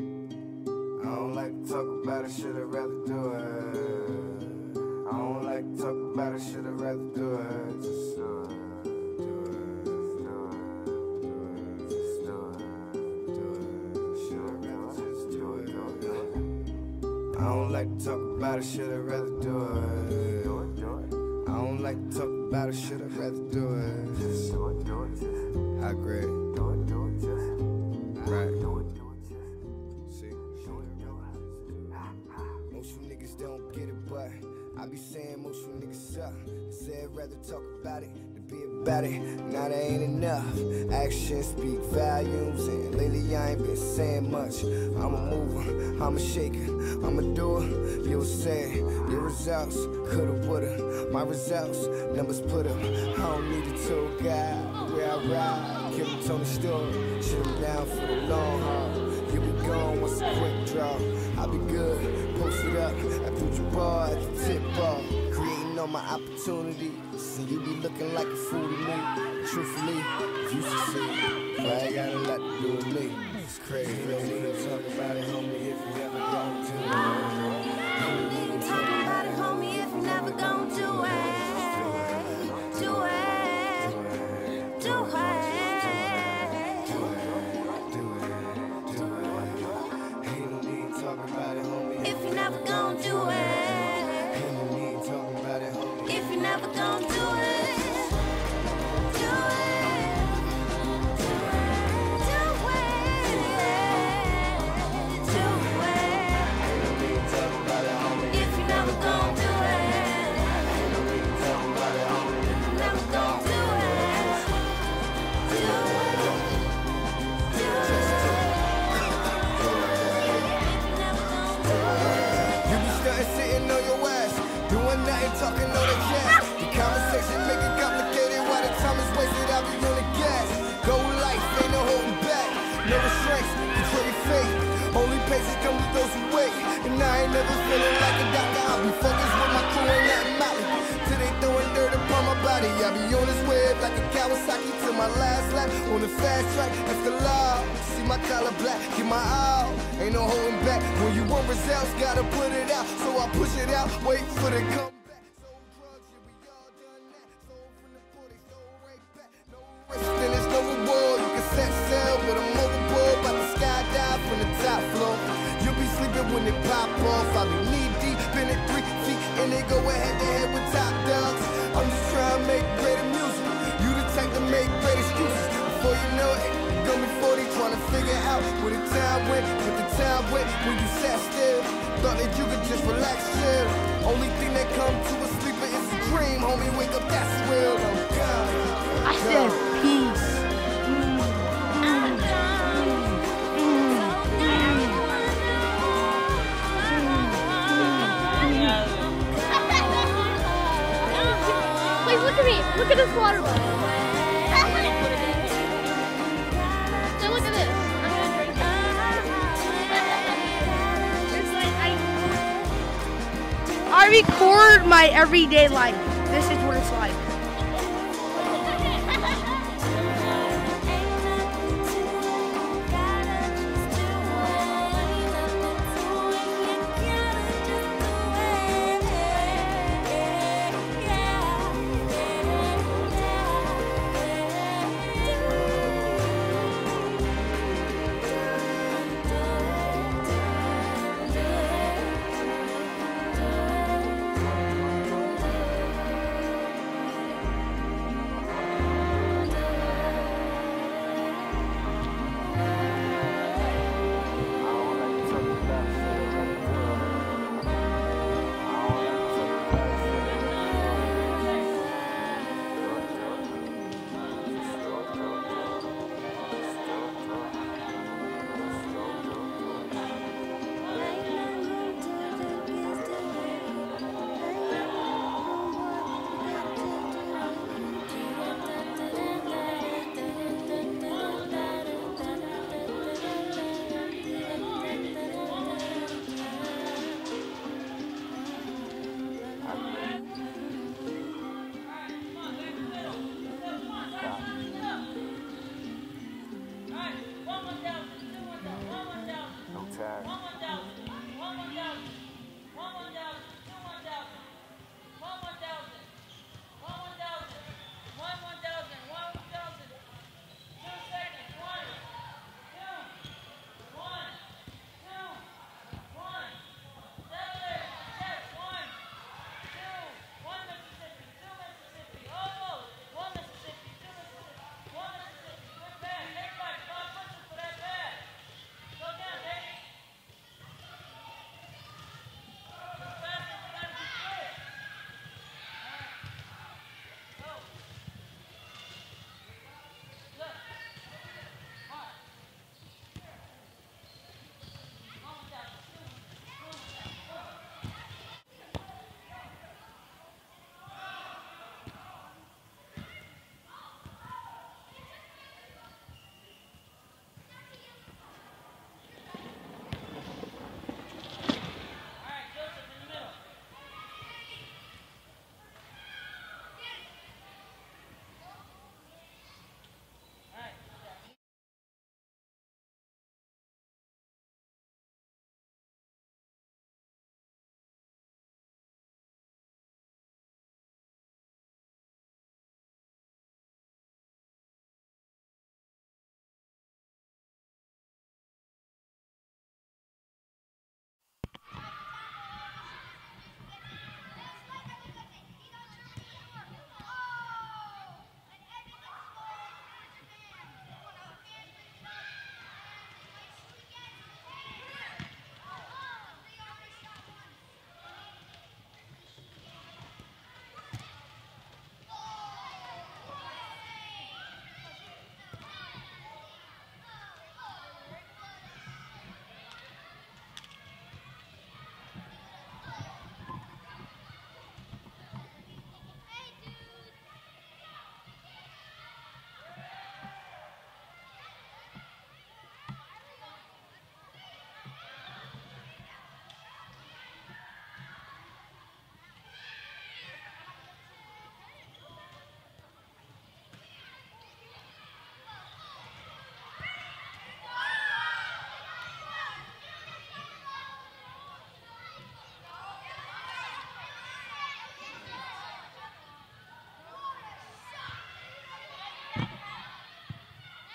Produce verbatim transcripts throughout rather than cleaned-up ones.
I don't like to talk about it, should I rather do it? I don't like to talk about it, should I rather do it? Just do it, do it, do it, do it, just do it, do it, should I rather just do it, do it, do it. I don't like to talk about it, should I rather do it? Do it, do it. I don't like to talk about it, should I rather do it? Just do it, do it, just high grade. Do it, do it, just right. Do it, do it. Most you niggas don't get it, but I be saying most you niggas suck. I said rather talk about it than be about it. Now that ain't enough. Actions speak volumes, and lately I ain't been saying much. I'm a mover, I'm a shaker, I'm a doer. You was saying your results coulda, woulda. My results, numbers put up. I don't need a tour guide. Where I ride, keep it on the story. Shut them down for the long haul. You be gone once a quick draw. I be good. Post it up, I put your bar at the tip bar. Creating all my opportunities, and you be looking like a fool to me. Truthfully, you succeed, but I ain't got a lot to do with me. It's crazy, you don't need to talk about it, homie, if you never gon' do it. You don't need to talk about it, homie, if you never gon' do it. Do it, do it, do it, do it, do it. You don't need to talk about it, homie. If you never gon' do it, if you never gon' do it, do it, do it, do it, do it. If you never gon' do it, if you never gon' do it, do it, do it. Sitting on your ass, doing nothing, talking all the cash. The conversation make it complicated while the time is wasted. I'll be on the gas. Go life, ain't no holding back. No restraints, control your fate. Only patience come with those who wait. And I ain't never feeling like a doctor. I'll be focused with my crew and not molly. Till they throwing dirt upon my body. I'll be on this web like a Kawasaki till my last lap. On the fast track, after law. See my collar black, get my all. Ain't no holding back. When you want results, gotta put it out. So I push it out, wait for the comeback. Sold drugs, yeah, we all done that. Sold from the forties, sold right back. No risk, then there's no reward. You can set sail with a motorboard, about to skydive from the top floor. You'll be sleeping when it pop off. I'll be knee deep in it, three feet, and they go head to head with top dogs. I'm just trying to make greater music. You the type to make great excuses. Before you know it, you're gonna be forty, trying to figure out where the time went, what the time went, when you sat still. Thought that you could just relax, chill. Only thing that come to a sleeper is a dream. Homie, wake up, that's real. I'm gone. I said peace. Mm. I'm gone. Mm. Mm. Wait, look at me. Look at this water bottle. I record my everyday life. This is what it's like.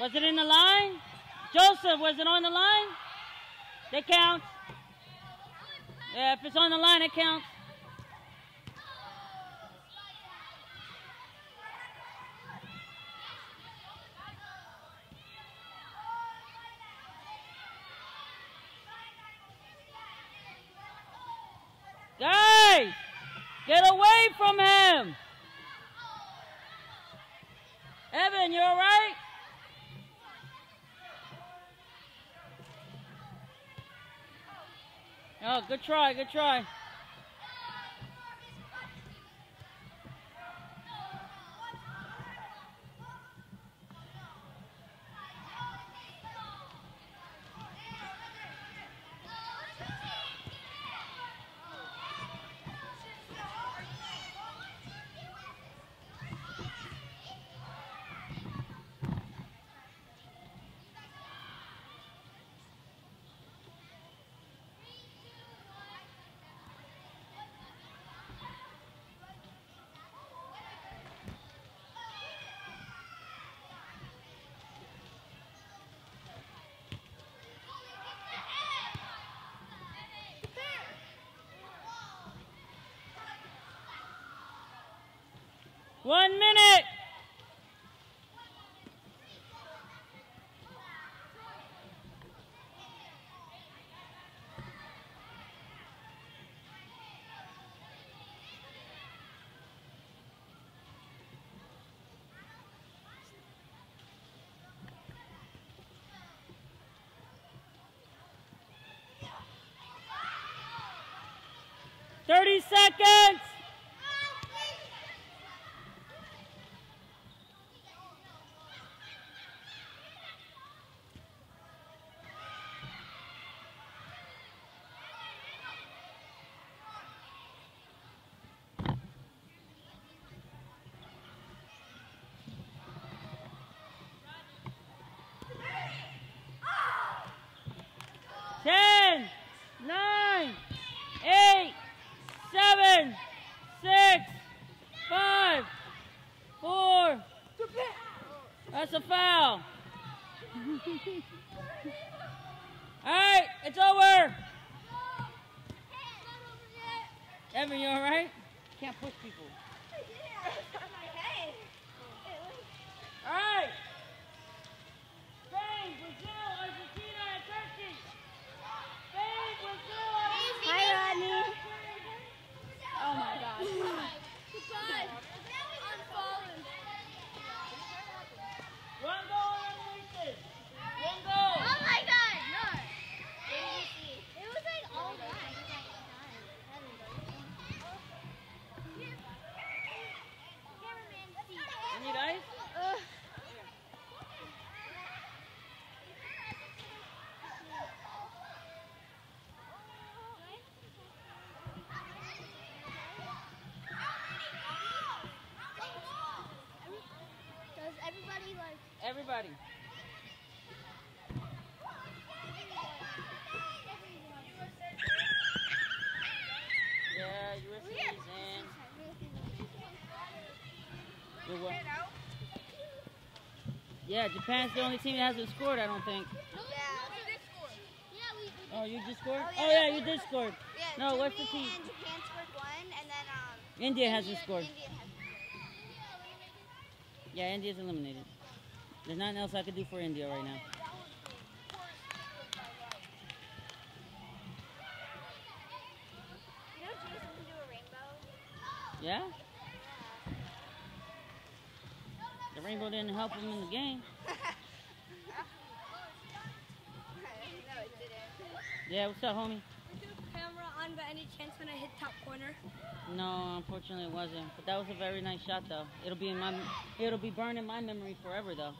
Was it in the line? Joseph, was it on the line? That counts. Yeah, if it's on the line, it counts. Guys, get away from him. Evan, you all right? Oh, good try, good try. One minute. Thirty seconds. That's a foul. All right, it's over. Evan, you all right? Can't push people. All right. Spain, Brazil, Argentina, and Turkey. Spain, Brazil, Argentina. Hi, Rodney. Oh, my gosh. Everybody. Yeah, U S A's in. Good one. Yeah, Japan's the only team that hasn't scored, I don't think. Oh, you just scored? Oh, yeah, you did score. No, what's the team? Japan scored one, and then um. India hasn't scored. Yeah, India's eliminated. There's nothing else I can do for India right now. You know Jason can do a rainbow? Yeah? The rainbow didn't help him in the game. No, it didn't. Yeah, what's up, homie? Was your camera on by any chance when I hit top corner? No, unfortunately it wasn't. But that was a very nice shot, though. It'll be in my, it'll be burned in my memory forever, though.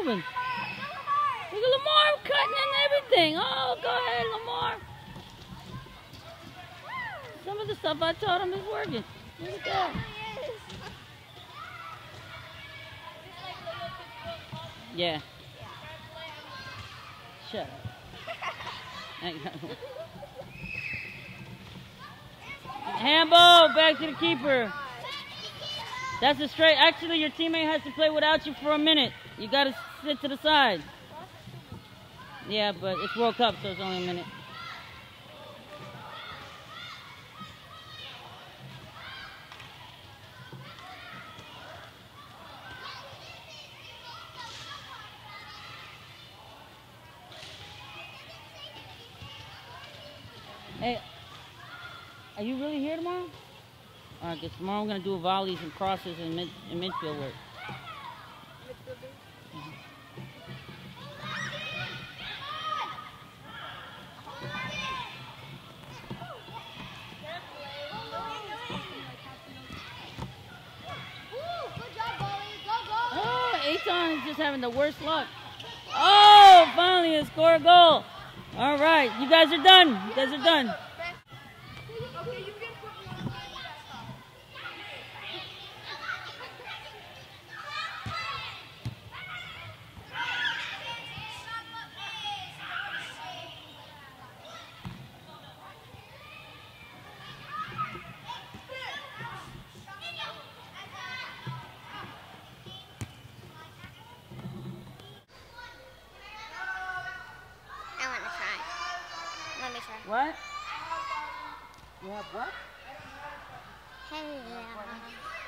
Moving. Look at Lamar cutting and everything. Oh, go ahead, Lamar. of the stuff I taught him is working. Look at that. Yeah. Shut up. Hang on. Handball, back to the keeper. That's a straight. Actually, your teammate has to play without you for a minute. You got to sit to the side. Yeah, but it's World Cup, so it's only a minute. Hey, are you really here tomorrow? All right, 'cause tomorrow I'm going to do volleys and crosses and, mid and midfield work. Oh, Eitan is just having the worst luck. Oh, finally a score a goal. All right, you guys are done. You guys are done. What? You have what? Hey, yeah.